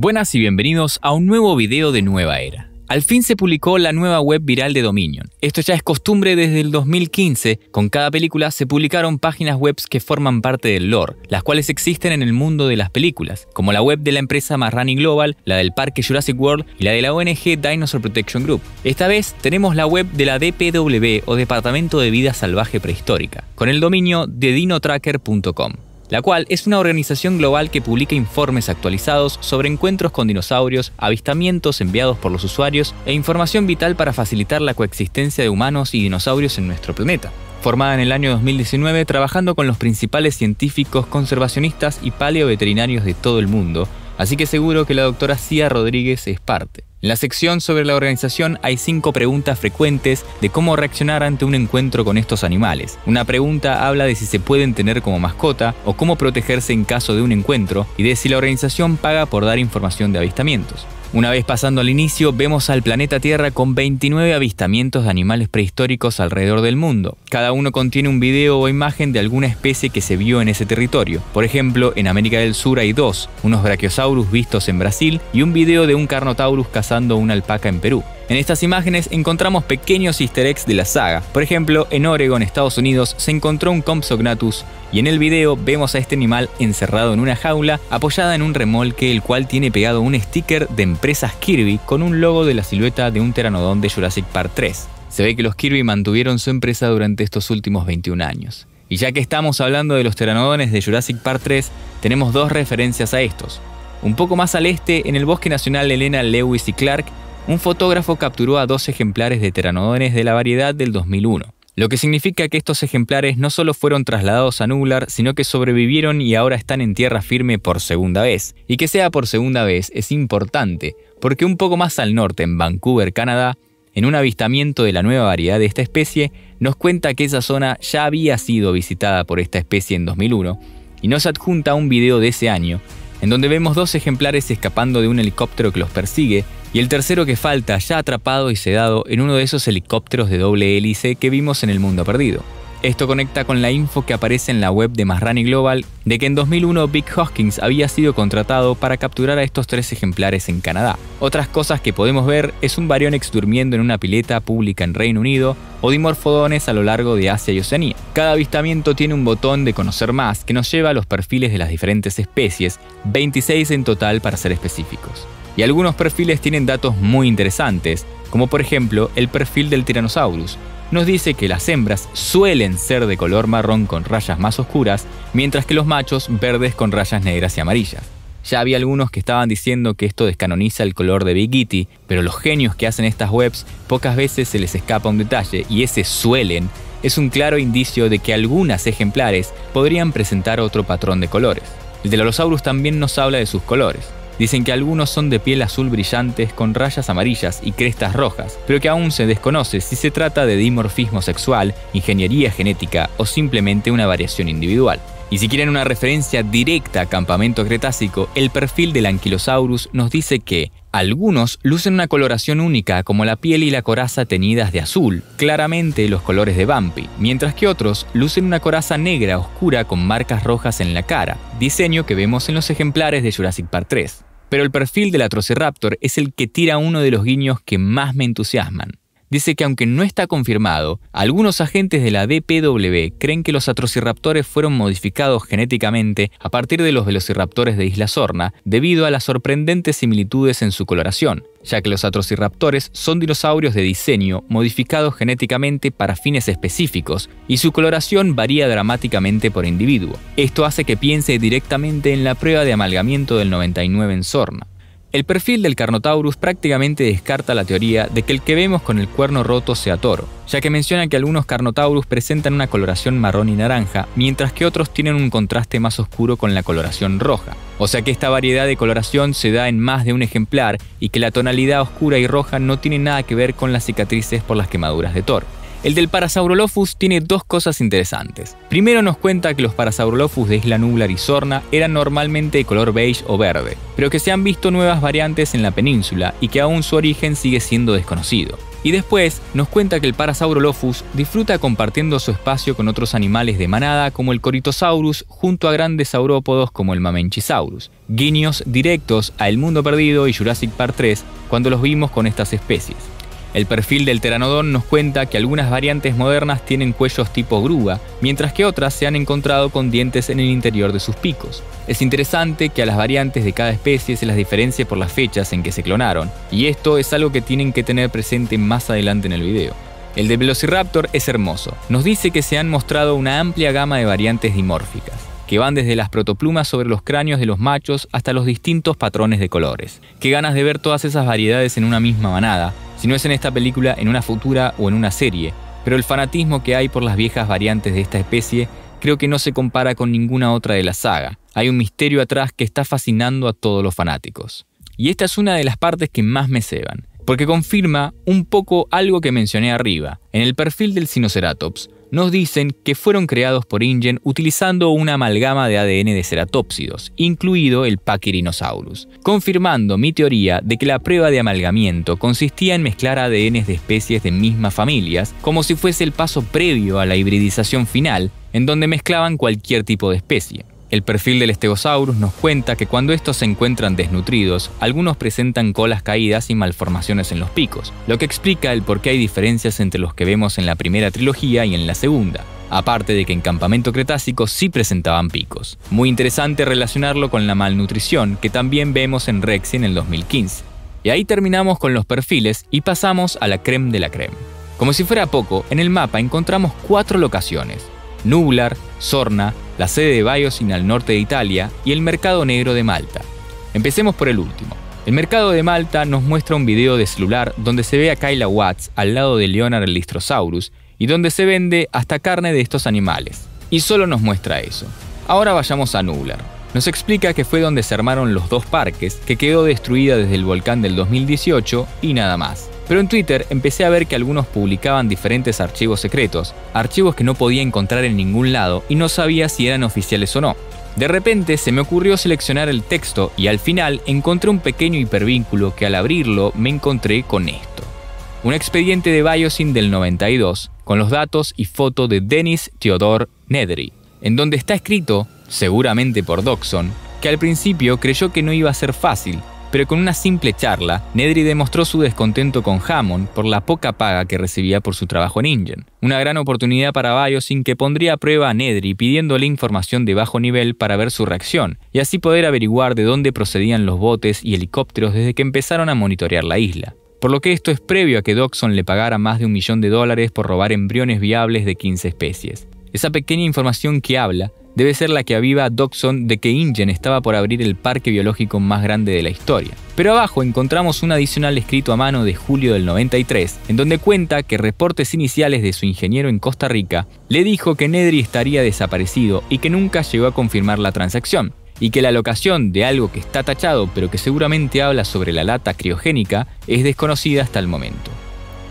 Buenas y bienvenidos a un nuevo video de Nueva Era. Al fin se publicó la nueva web viral de Dominion. Esto ya es costumbre desde el 2015. Con cada película se publicaron páginas web que forman parte del lore, las cuales existen en el mundo de las películas, como la web de la empresa Masrani Global, la del parque Jurassic World y la de la ONG Dinosaur Protection Group. Esta vez tenemos la web de la DPW o Departamento de Vida Salvaje Prehistórica, con el dominio de dinotracker.com. la cual es una organización global que publica informes actualizados sobre encuentros con dinosaurios, avistamientos enviados por los usuarios e información vital para facilitar la coexistencia de humanos y dinosaurios en nuestro planeta. Formada en el año 2019, trabajando con los principales científicos, conservacionistas y paleoveterinarios de todo el mundo, así que seguro que la doctora Cia Rodríguez es parte. En la sección sobre la organización hay 5 preguntas frecuentes de cómo reaccionar ante un encuentro con estos animales. Una pregunta habla de si se pueden tener como mascota o cómo protegerse en caso de un encuentro y de si la organización paga por dar información de avistamientos. Una vez pasando al inicio, vemos al planeta Tierra con 29 avistamientos de animales prehistóricos alrededor del mundo. Cada uno contiene un video o imagen de alguna especie que se vio en ese territorio. Por ejemplo, en América del Sur hay 2, unos Brachiosaurus vistos en Brasil y un video de un Carnotaurus cazando una alpaca en Perú. En estas imágenes encontramos pequeños easter eggs de la saga. Por ejemplo, en Oregon, Estados Unidos, se encontró un Compsognathus y en el video vemos a este animal encerrado en una jaula apoyada en un remolque, el cual tiene pegado un sticker de empresas Kirby con un logo de la silueta de un pteranodón de Jurassic Park 3. Se ve que los Kirby mantuvieron su empresa durante estos últimos 21 años. Y ya que estamos hablando de los pteranodones de Jurassic Park 3, tenemos 2 referencias a estos. Un poco más al este, en el Bosque Nacional Elena, Lewis y Clark, un fotógrafo capturó a 2 ejemplares de pteranodones de la variedad del 2001, lo que significa que estos ejemplares no solo fueron trasladados a Nublar, sino que sobrevivieron y ahora están en tierra firme por segunda vez. Y que sea por segunda vez es importante, porque un poco más al norte, en Vancouver, Canadá, en un avistamiento de la nueva variedad de esta especie, nos cuenta que esa zona ya había sido visitada por esta especie en 2001, y nos adjunta un video de ese año, en donde vemos 2 ejemplares escapando de un helicóptero que los persigue, y el tercero que falta ya atrapado y sedado en uno de esos helicópteros de doble hélice que vimos en El Mundo Perdido. Esto conecta con la info que aparece en la web de Masrani Global de que en 2001 Big Hoskins había sido contratado para capturar a estos 3 ejemplares en Canadá. Otras cosas que podemos ver es un Baryonyx durmiendo en una pileta pública en Reino Unido o dimorfodones a lo largo de Asia y Oceanía. Cada avistamiento tiene un botón de conocer más que nos lleva a los perfiles de las diferentes especies, 26 en total para ser específicos. Y algunos perfiles tienen datos muy interesantes, como por ejemplo el perfil del Tyrannosaurus. Nos dice que las hembras suelen ser de color marrón con rayas más oscuras, mientras que los machos verdes con rayas negras y amarillas. Ya había algunos que estaban diciendo que esto descanoniza el color de Big Kitty, pero los genios que hacen estas webs pocas veces se les escapa un detalle, y ese suelen es un claro indicio de que algunas ejemplares podrían presentar otro patrón de colores. El Dilophosaurus también nos habla de sus colores. Dicen que algunos son de piel azul brillantes con rayas amarillas y crestas rojas, pero que aún se desconoce si se trata de dimorfismo sexual, ingeniería genética o simplemente una variación individual. Y si quieren una referencia directa a Campamento Cretácico, el perfil del Ankylosaurus nos dice que algunos lucen una coloración única como la piel y la coraza teñidas de azul, claramente los colores de Bumpy, mientras que otros lucen una coraza negra oscura con marcas rojas en la cara, diseño que vemos en los ejemplares de Jurassic Park 3. Pero el perfil del Velociraptor es el que tira uno de los guiños que más me entusiasman. Dice que aunque no está confirmado, algunos agentes de la DPW creen que los Velociraptores fueron modificados genéticamente a partir de los velociraptores de Isla Sorna debido a las sorprendentes similitudes en su coloración, ya que los Velociraptores son dinosaurios de diseño modificados genéticamente para fines específicos y su coloración varía dramáticamente por individuo. Esto hace que piense directamente en la prueba de amalgamiento del 99 en Sorna. El perfil del Carnotaurus prácticamente descarta la teoría de que el que vemos con el cuerno roto sea toro, ya que menciona que algunos Carnotaurus presentan una coloración marrón y naranja, mientras que otros tienen un contraste más oscuro con la coloración roja. O sea que esta variedad de coloración se da en más de un ejemplar y que la tonalidad oscura y roja no tiene nada que ver con las cicatrices por las quemaduras de toro. El del Parasaurolophus tiene 2 cosas interesantes. Primero nos cuenta que los Parasaurolophus de Isla Nublar y Sorna eran normalmente de color beige o verde, pero que se han visto nuevas variantes en la península y que aún su origen sigue siendo desconocido. Y Y después nos cuenta que el Parasaurolophus disfruta compartiendo su espacio con otros animales de manada como el Coritosaurus junto a grandes saurópodos como el Mamenchisaurus. Guiños directos a El Mundo Perdido y Jurassic Park 3 cuando los vimos con estas especies. El perfil del pteranodón nos cuenta que algunas variantes modernas tienen cuellos tipo grúa, mientras que otras se han encontrado con dientes en el interior de sus picos. Es interesante que a las variantes de cada especie se las diferencie por las fechas en que se clonaron, y esto es algo que tienen que tener presente más adelante en el video. El de Velociraptor es hermoso. Nos dice que se han mostrado una amplia gama de variantes dimórficas, que van desde las protoplumas sobre los cráneos de los machos hasta los distintos patrones de colores. Qué ganas de ver todas esas variedades en una misma manada. Si no es en esta película, en una futura o en una serie, pero el fanatismo que hay por las viejas variantes de esta especie creo que no se compara con ninguna otra de la saga. Hay un misterio atrás que está fascinando a todos los fanáticos. Y esta es una de las partes que más me ceban, porque confirma un poco algo que mencioné arriba. En el perfil del Sinoceratops nos dicen que fueron creados por InGen utilizando una amalgama de ADN de ceratópsidos, incluido el Pachyrhinosaurus, confirmando mi teoría de que la prueba de amalgamiento consistía en mezclar ADNs de especies de mismas familias, como si fuese el paso previo a la hibridización final, en donde mezclaban cualquier tipo de especie. El perfil del Stegosaurus nos cuenta que cuando estos se encuentran desnutridos, algunos presentan colas caídas y malformaciones en los picos, lo que explica el por qué hay diferencias entre los que vemos en la primera trilogía y en la segunda, aparte de que en Campamento Cretácico sí presentaban picos. Muy interesante relacionarlo con la malnutrición que también vemos en Rex en el 2015. Y ahí terminamos con los perfiles y pasamos a la crème de la crème. Como si fuera poco, en el mapa encontramos 4 locaciones: Nublar, Sorna, la sede de Biosyn al norte de Italia y el mercado negro de Malta. Empecemos por el último. El mercado de Malta nos muestra un video de celular donde se ve a Kyla Watts al lado de Leonard el Dystrosaurus y donde se vende hasta carne de estos animales. Y solo nos muestra eso. Ahora vayamos a Nublar. Nos explica que fue donde se armaron los 2 parques, que quedó destruida desde el volcán del 2018 y nada más. Pero en Twitter empecé a ver que algunos publicaban diferentes archivos secretos, archivos que no podía encontrar en ningún lado y no sabía si eran oficiales o no. De repente se me ocurrió seleccionar el texto y al final encontré un pequeño hipervínculo que al abrirlo me encontré con esto. Un expediente de Biosyn del 92 con los datos y foto de Dennis Theodore Nedry, en donde está escrito, seguramente por Dodson, que al principio creyó que no iba a ser fácil, pero con una simple charla, Nedry demostró su descontento con Hammond por la poca paga que recibía por su trabajo en InGen. Una gran oportunidad para Biosyn que pondría a prueba a Nedry pidiéndole información de bajo nivel para ver su reacción y así poder averiguar de dónde procedían los botes y helicópteros desde que empezaron a monitorear la isla. Por lo que esto es previo a que Dodson le pagara más de $1 millón por robar embriones viables de 15 especies. Esa pequeña información que habla debe ser la que aviva a Dodson de que InGen estaba por abrir el parque biológico más grande de la historia. Pero abajo encontramos un adicional escrito a mano de julio del 93, en donde cuenta que reportes iniciales de su ingeniero en Costa Rica le dijo que Nedry estaría desaparecido y que nunca llegó a confirmar la transacción, y que la locación de algo que está tachado pero que seguramente habla sobre la lata criogénica es desconocida hasta el momento.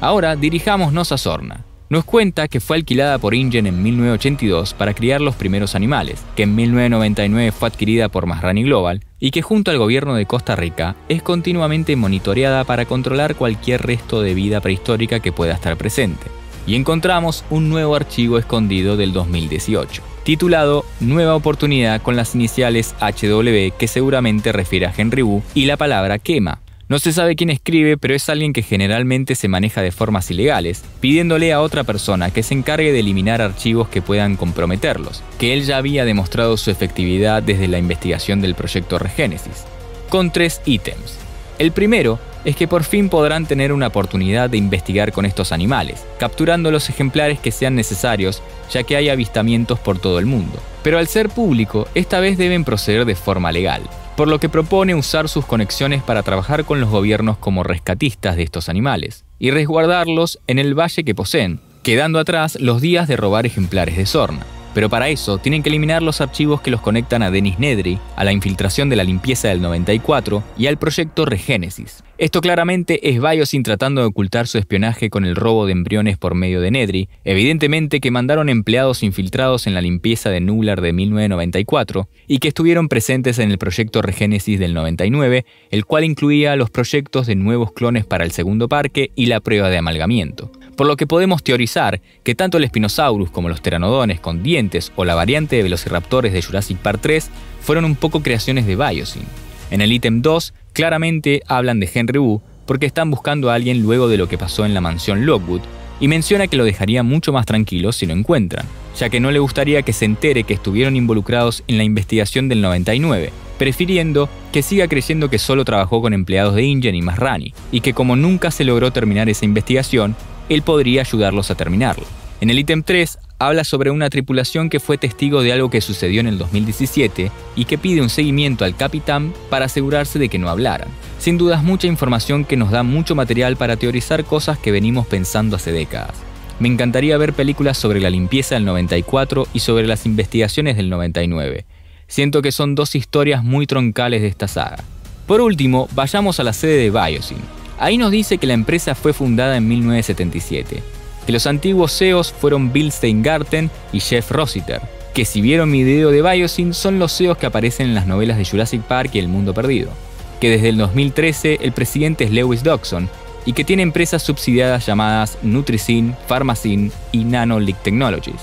Ahora dirijámonos a Sorna. Nos cuenta que fue alquilada por InGen en 1982 para criar los primeros animales, que en 1999 fue adquirida por Masrani Global y que junto al gobierno de Costa Rica es continuamente monitoreada para controlar cualquier resto de vida prehistórica que pueda estar presente. Y encontramos un nuevo archivo escondido del 2018, titulado Nueva Oportunidad con las iniciales HW, que seguramente refiere a Henry Wu, y la palabra quema. No se sabe quién escribe, pero es alguien que generalmente se maneja de formas ilegales, pidiéndole a otra persona que se encargue de eliminar archivos que puedan comprometerlos, que él ya había demostrado su efectividad desde la investigación del proyecto Regénesis, con 3 ítems. El primero es que por fin podrán tener una oportunidad de investigar con estos animales, capturando los ejemplares que sean necesarios, ya que hay avistamientos por todo el mundo. Pero al ser público, esta vez deben proceder de forma legal, por lo que propone usar sus conexiones para trabajar con los gobiernos como rescatistas de estos animales y resguardarlos en el valle que poseen, quedando atrás los días de robar ejemplares de Sorna. Pero para eso tienen que eliminar los archivos que los conectan a Dennis Nedry, a la infiltración de la limpieza del 94 y al proyecto Regénesis. Esto claramente es Biosyn tratando de ocultar su espionaje con el robo de embriones por medio de Nedry, evidentemente que mandaron empleados infiltrados en la limpieza de Nublar de 1994 y que estuvieron presentes en el proyecto Regénesis del 99, el cual incluía los proyectos de nuevos clones para el segundo parque y la prueba de amalgamiento. Por lo que podemos teorizar que tanto el Spinosaurus como los Tiranodones con dientes o la variante de velociraptores de Jurassic Park 3 fueron un poco creaciones de Biosyn. En el ítem 2, claramente hablan de Henry Wu porque están buscando a alguien luego de lo que pasó en la mansión Lockwood y menciona que lo dejaría mucho más tranquilo si lo encuentran, ya que no le gustaría que se entere que estuvieron involucrados en la investigación del 99, prefiriendo que siga creyendo que solo trabajó con empleados de InGen y Masrani y que como nunca se logró terminar esa investigación, él podría ayudarlos a terminarlo. En el ítem 3, habla sobre una tripulación que fue testigo de algo que sucedió en el 2017 y que pide un seguimiento al capitán para asegurarse de que no hablaran. Sin dudas, mucha información que nos da mucho material para teorizar cosas que venimos pensando hace décadas. Me encantaría ver películas sobre la limpieza del 94 y sobre las investigaciones del 99. Siento que son dos historias muy troncales de esta saga. Por último, vayamos a la sede de Biosyn. Ahí nos dice que la empresa fue fundada en 1977. Que los antiguos CEOs fueron Bill Steingarten y Jeff Rossiter, que si vieron mi video de Biosyn son los CEOs que aparecen en las novelas de Jurassic Park y El Mundo Perdido, que desde el 2013 el presidente es Lewis Dodson y que tiene empresas subsidiadas llamadas Nutricyn, Pharmacyn y Nano Leak Technologies.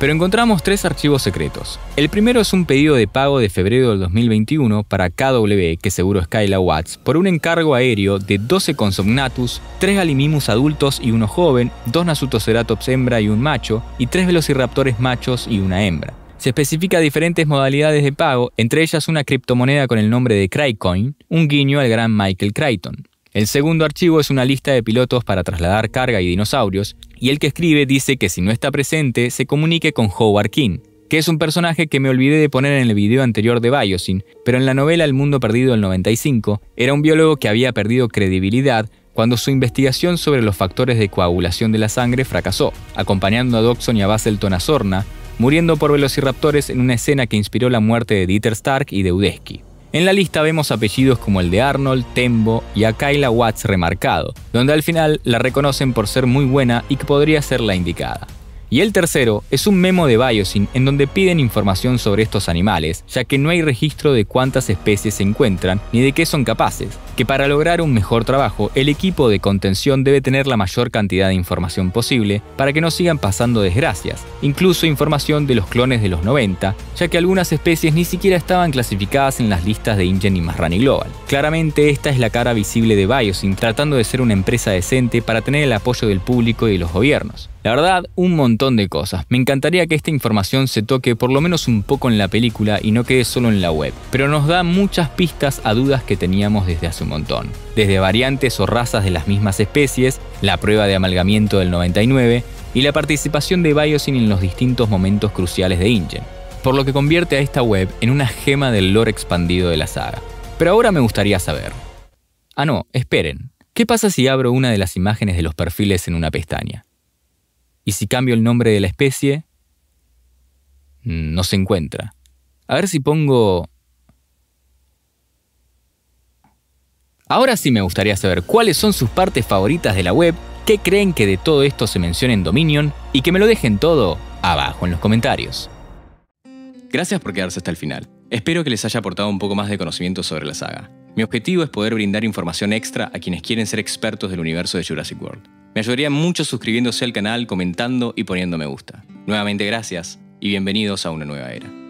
Pero encontramos tres archivos secretos. El primero es un pedido de pago de febrero del 2021 para KW, que seguro es Kyla Watts, por un encargo aéreo de 12 Compsognathus, 3 Gallimimus adultos y uno joven, 2 Nasutoceratops hembra y un macho, y 3 Velociraptores machos y una hembra. Se especifica diferentes modalidades de pago, entre ellas una criptomoneda con el nombre de Crycoin, un guiño al gran Michael Crichton. El segundo archivo es una lista de pilotos para trasladar carga y dinosaurios, y el que escribe dice que si no está presente se comunique con Howard King, que es un personaje que me olvidé de poner en el video anterior de Biosyn, pero en la novela El Mundo Perdido del 95 era un biólogo que había perdido credibilidad cuando su investigación sobre los factores de coagulación de la sangre fracasó, acompañando a Dodson y a Basselton a Sorna, muriendo por velociraptores en una escena que inspiró la muerte de Dieter Stark y de Udesky. En la lista vemos apellidos como el de Arnold, Tembo y a Kyla Watts remarcado, donde al final la reconocen por ser muy buena y que podría ser la indicada. Y el tercero es un memo de Biosyn en donde piden información sobre estos animales, ya que no hay registro de cuántas especies se encuentran ni de qué son capaces, que para lograr un mejor trabajo el equipo de contención debe tener la mayor cantidad de información posible para que no sigan pasando desgracias, incluso información de los clones de los 90, ya que algunas especies ni siquiera estaban clasificadas en las listas de InGen y Masrani Global. Claramente esta es la cara visible de Biosyn tratando de ser una empresa decente para tener el apoyo del público y de los gobiernos. La verdad, un montón de cosas. Me encantaría que esta información se toque por lo menos un poco en la película y no quede solo en la web, pero nos da muchas pistas a dudas que teníamos desde hace un montón. Desde variantes o razas de las mismas especies, la prueba de amalgamiento del 99 y la participación de Biosyn en los distintos momentos cruciales de InGen, por lo que convierte a esta web en una gema del lore expandido de la saga. Pero ahora me gustaría saber... Ah no, esperen. ¿Qué pasa si abro una de las imágenes de los perfiles en una pestaña? Y si cambio el nombre de la especie, no se encuentra. A ver si pongo... Ahora sí me gustaría saber cuáles son sus partes favoritas de la web, qué creen que de todo esto se mencione en Dominion y que me lo dejen todo abajo en los comentarios. Gracias por quedarse hasta el final. Espero que les haya aportado un poco más de conocimiento sobre la saga. Mi objetivo es poder brindar información extra a quienes quieren ser expertos del universo de Jurassic World. Me ayudaría mucho suscribiéndose al canal, comentando y poniendo me gusta. Nuevamente gracias y bienvenidos a una nueva era.